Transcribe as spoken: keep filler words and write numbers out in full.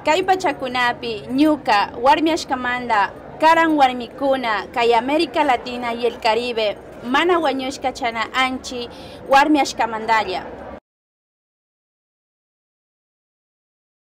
Kay pachakunapi ñuka warmi ashkamanta karan warmikuna kay América Latina y el Caribe mana wañushka chana anchi warmi ashkamantalla.